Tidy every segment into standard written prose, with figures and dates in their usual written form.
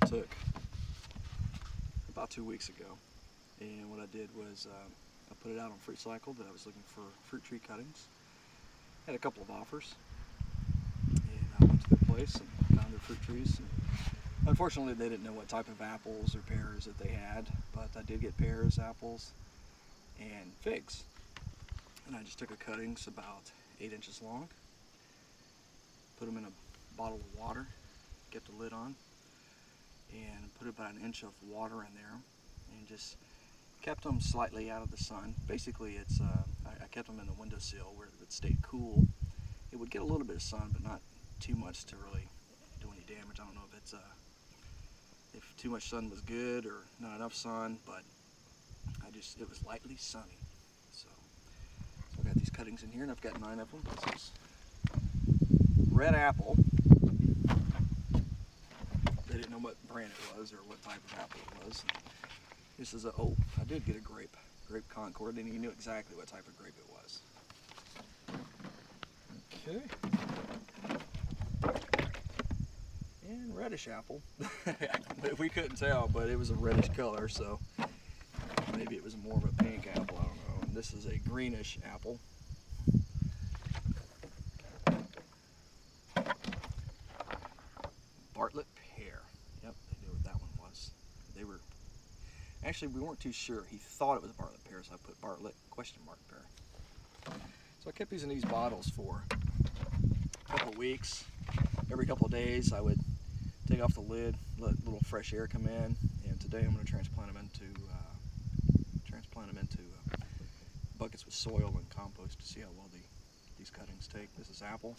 that I took about 2 weeks ago. And what I did was I put it out on FreeCycle that I was looking for fruit tree cuttings. Had a couple of offers, and I went to their place and found their fruit trees. And unfortunately, they didn't know what type of apples or pears that they had, but I did get pears, apples, and figs. And I just took a cuttings about 8 inches long, put them in a bottle of water, kept the lid on, and put about 1 inch of water in there, and just kept them slightly out of the sun. Basically, it's I kept them in the windowsill where it would stay cool. It would get a little bit of sun, but not too much to really do any damage. I don't know if it's if too much sun was good or not enough sun, but it was lightly sunny. So I got these cuttings in here, and I've got 9 of them. This is red apple. They didn't know what brand it was or what type of apple it was. And this is oh, I did get a grape Concord, and he knew exactly what type of grape it was. Okay. And reddish apple. We couldn't tell, but it was a reddish color, so maybe it was more of a pink apple, I don't know. And this is a greenish apple. Bartlett pear. Yep, they knew what that one was. They were... Actually, we weren't too sure. He thought it was Bartlett pear, so I put Bartlett ? Pear. So I kept these in these bottles for a couple of weeks. Every couple of days, I would take off the lid, let a little fresh air come in, and today I'm going to transplant them into buckets with soil and compost to see how well these cuttings take. This is apple,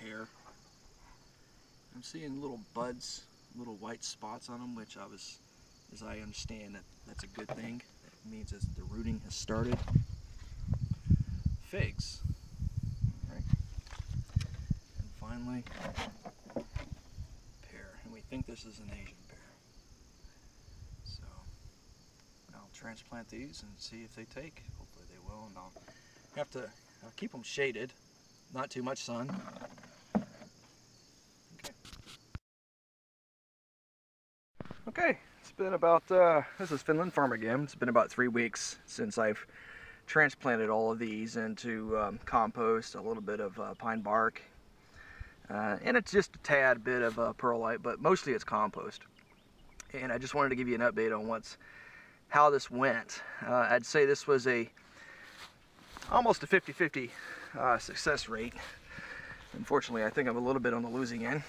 pear. I'm seeing little buds, little white spots on them, which as I understand, that's a good thing. It means that the rooting has started. Figs. All right. And finally, pear. And we think this is an Asian pear. So I'll transplant these and see if they take. Hopefully they will, and I'll keep them shaded, not too much sun. Okay, it's been about, this is Finland Farm again. It's been about 3 weeks since I've transplanted all of these into compost, a little bit of pine bark, and it's just a tad bit of perlite, but mostly it's compost. And I just wanted to give you an update on how this went. I'd say this was almost a 50-50 success rate. Unfortunately, I think I'm a little bit on the losing end.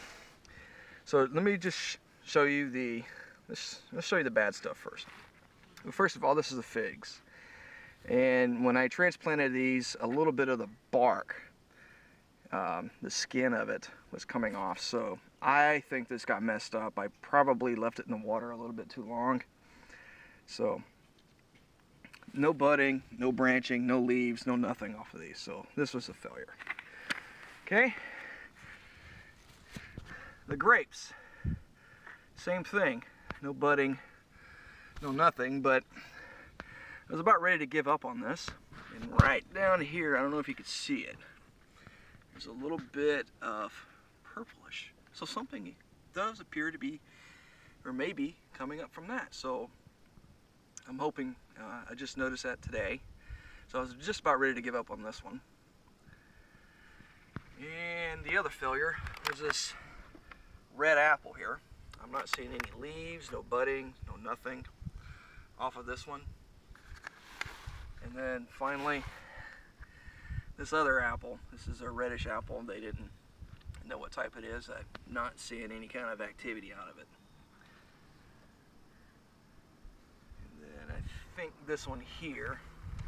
So let me just show you the... Let's show you the bad stuff first. Well, first of all, this is the figs. And when I transplanted these, a little bit of the bark, the skin of it, was coming off. So I think this got messed up. I probably left it in the water a little bit too long. So no budding, no branching, no leaves, no nothing off of these. So this was a failure. Okay. The grapes. Same thing. No budding, no nothing, but I was about ready to give up on this. And right down here, I don't know if you could see it, there's a little bit of purplish. So something does appear to be, or maybe, coming up from that. So I'm hoping, I just noticed that today. So I was just about ready to give up on this one. And the other failure was this red apple here. I'm not seeing any leaves, no budding, no nothing off of this one. And then finally, this other apple. This is a reddish apple. They didn't know what type it is. I'm not seeing any kind of activity out of it. And then I think this one here,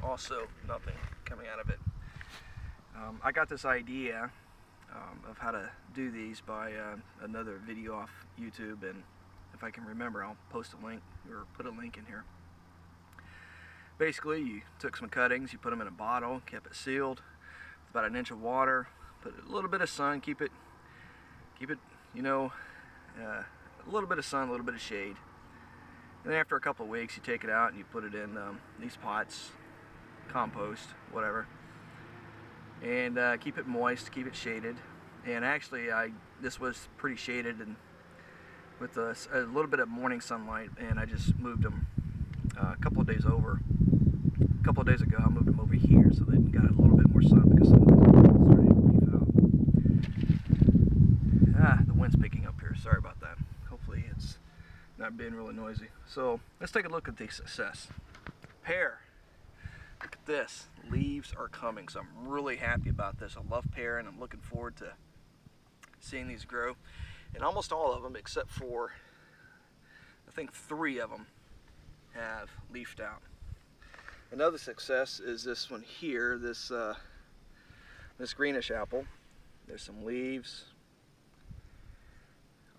also nothing coming out of it. I got this idea of how to do these by another video off YouTube, and if I can remember, I'll post a link or put a link in here. Basically, you took some cuttings, you put them in a bottle, kept it sealed, about 1 inch of water, put a little bit of sun, keep it, you know, a little bit of sun, a little bit of shade. And then after a couple of weeks, you take it out and you put it in these pots, compost, whatever. And keep it moist, keep it shaded, And actually, this was pretty shaded and with a little bit of morning sunlight, and I just moved them a couple of days ago. I moved them over here so they got a little bit more sun because some started to leave out. The wind's picking up here. Sorry about that. Hopefully, it's not being really noisy. So let's take a look at the success. Pear. Look at this. Leaves are coming, so I'm really happy about this. I love pear, and I'm looking forward to seeing these grow. And almost all of them, except for I think 3 of them, have leafed out. Another success is this one here, this greenish apple. There's some leaves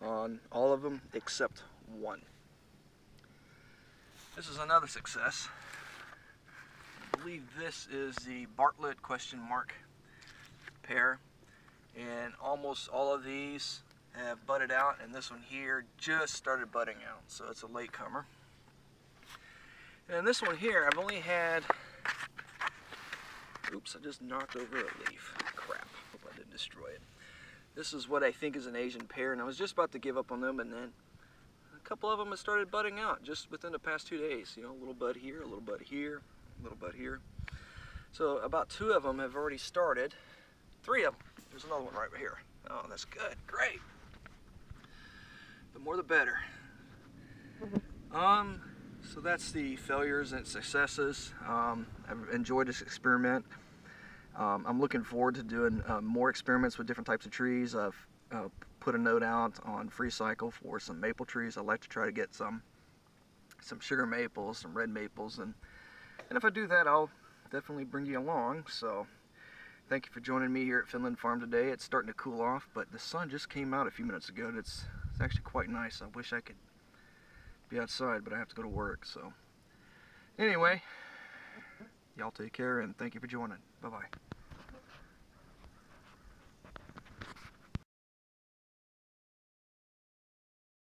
on all of them except 1. This is another success. I believe this is the Bartlett ? Pear, and almost all of these have budded out, and this one here just started budding out, so it's a latecomer. And this one here, I've only had, oops, I just knocked over a leaf. Crap, hope I didn't destroy it. This is what I think is an Asian pear, and I was just about to give up on them, and then a couple of them have started budding out just within the past 2 days. You know, a little bud here, a little bud here, a little bud here. So about 2 of them have already started. 3 of them. There's another one right here. Oh, that's good. Great. The more the better. So that's the failures and successes. I've enjoyed this experiment. I'm looking forward to doing more experiments with different types of trees. I've put a note out on FreeCycle for some maple trees. I'd like to try to get some sugar maples, some red maples, and if I do that, I'll definitely bring you along. So thank you for joining me here at Finland Farm today. It's starting to cool off, but the sun just came out a few minutes ago, and it's actually quite nice. I wish I could be outside, but I have to go to work. So anyway, y'all take care, and thank you for joining. Bye-bye.